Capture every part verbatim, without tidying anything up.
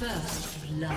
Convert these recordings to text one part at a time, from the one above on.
First blood.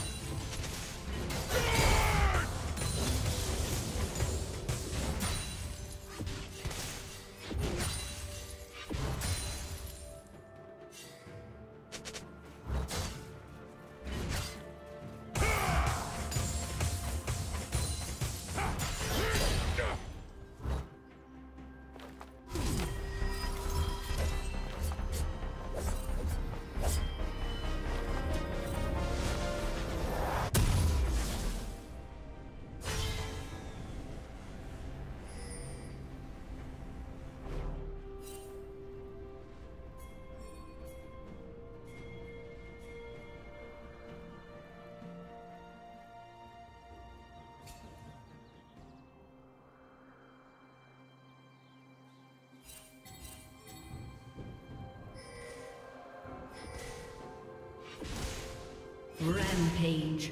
Rampage.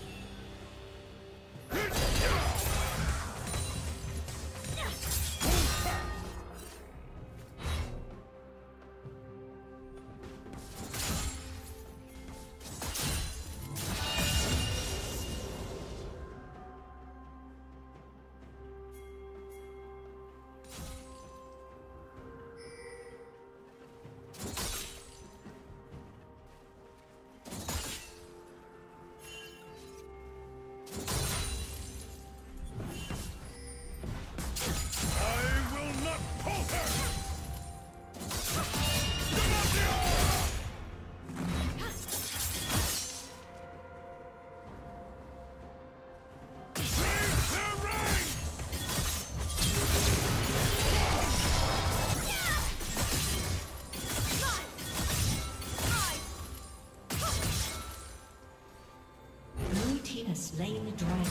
has slain the dragon.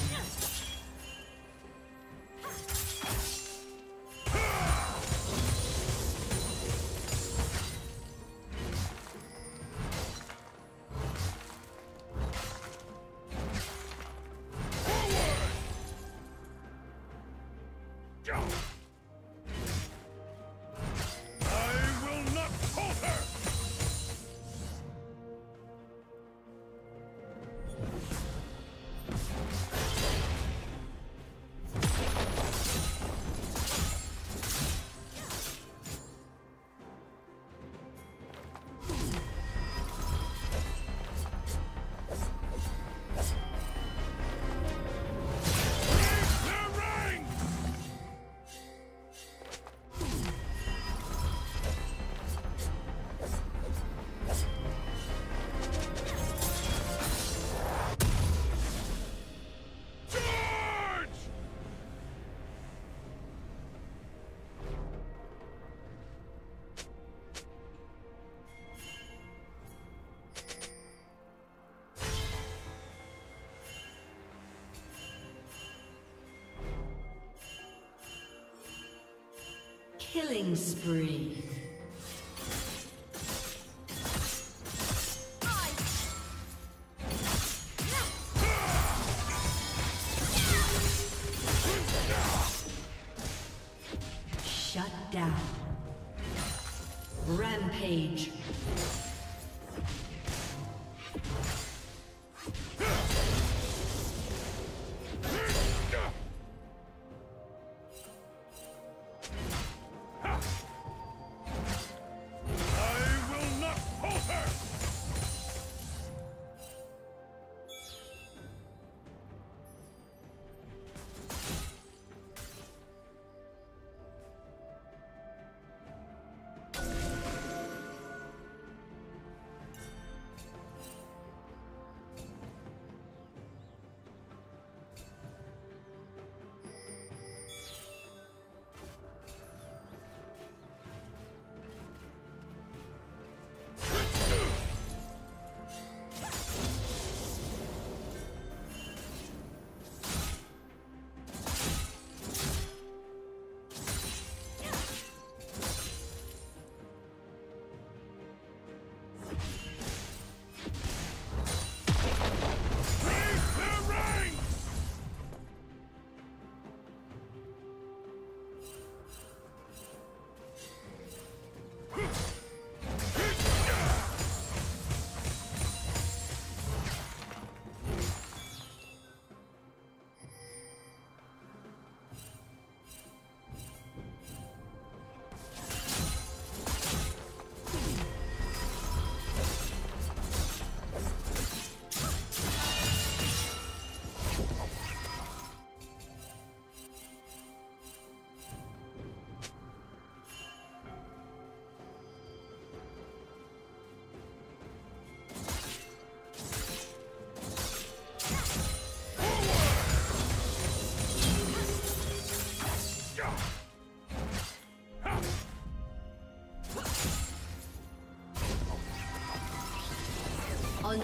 Killing spree. Shut down. Rampage.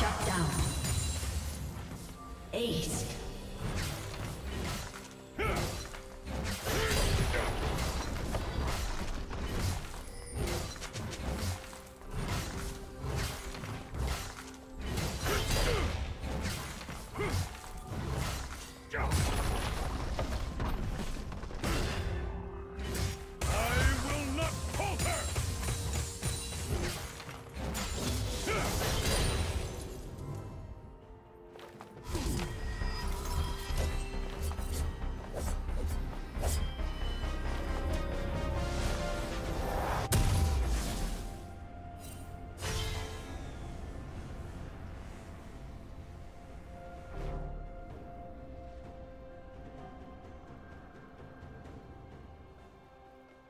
Shut down. Ace.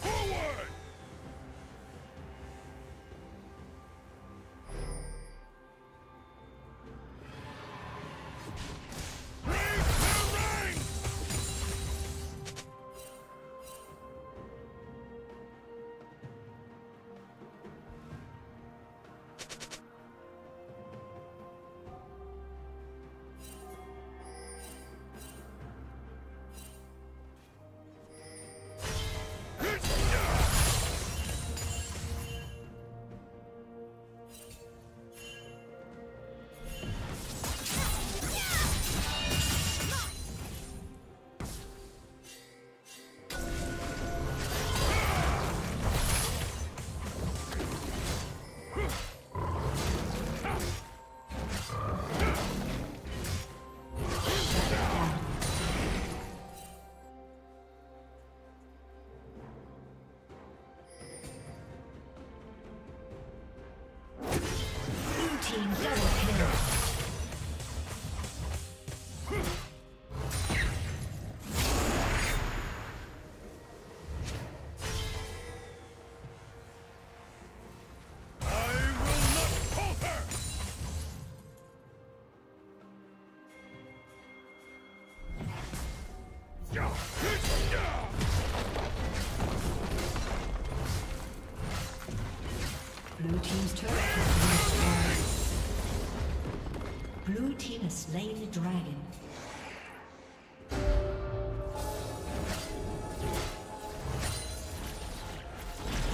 Forward! Blue team's turret has been destroyed. Blue team has slain the dragon.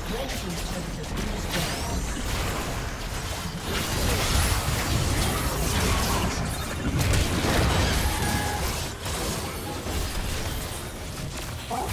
Red team's turret has been destroyed. Oh.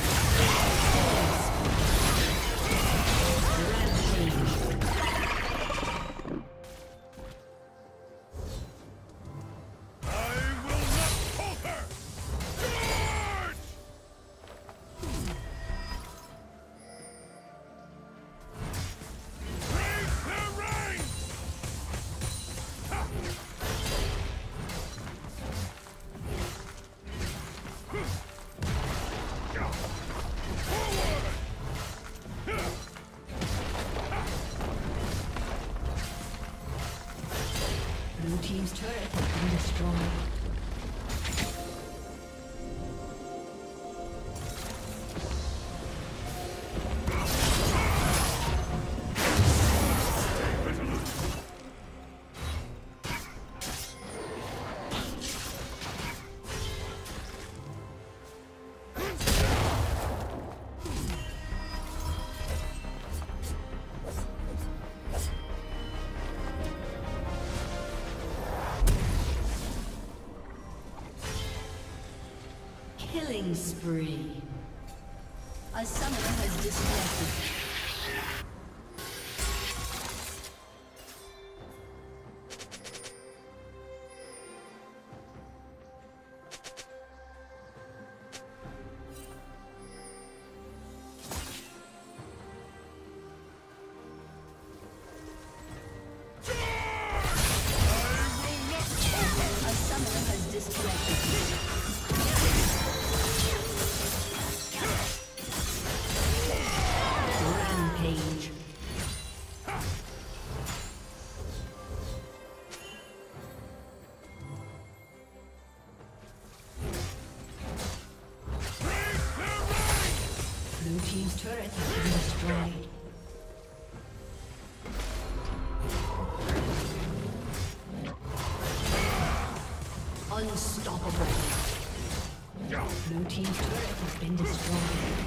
Team's turret has been destroyed. Killing spree. A summoner has disconnected. Unstoppable. Blue team's turret has been destroyed.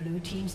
Blue team's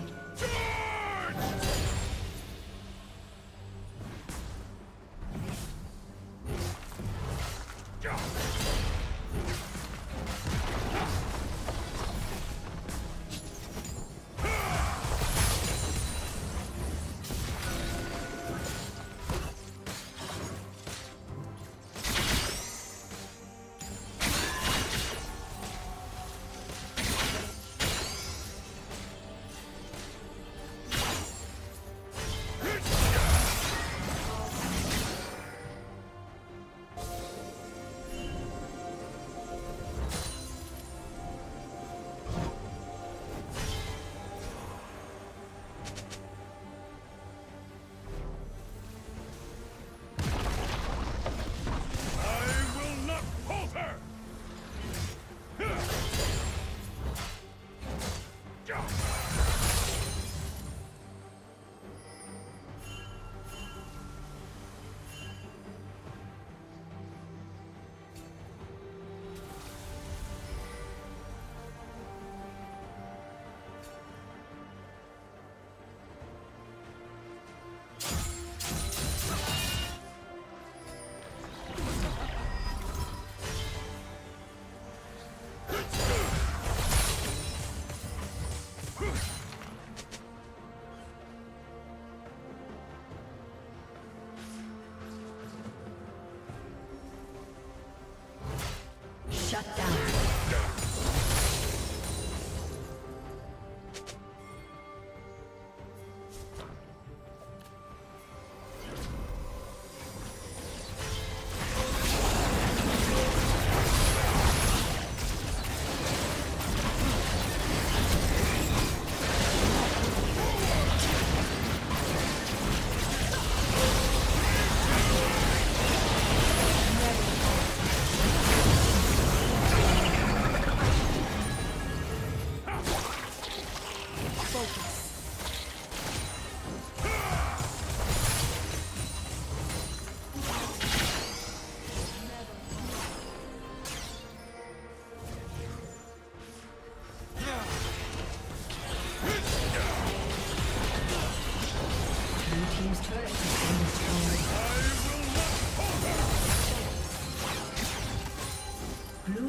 Blue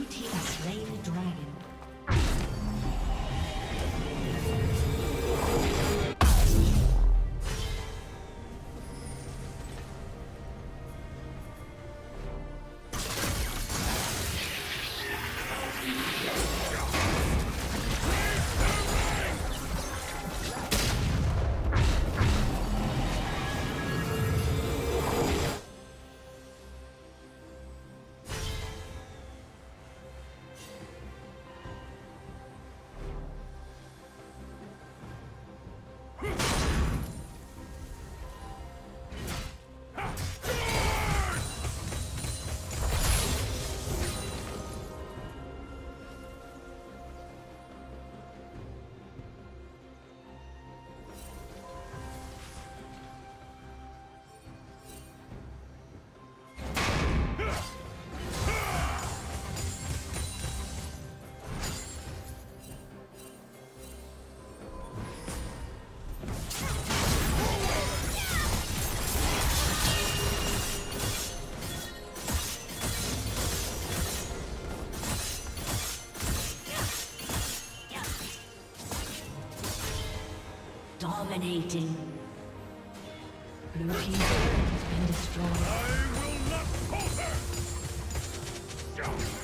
team has slain the dragon. Dominating. Blue team's turret has been destroyed. I will not falter.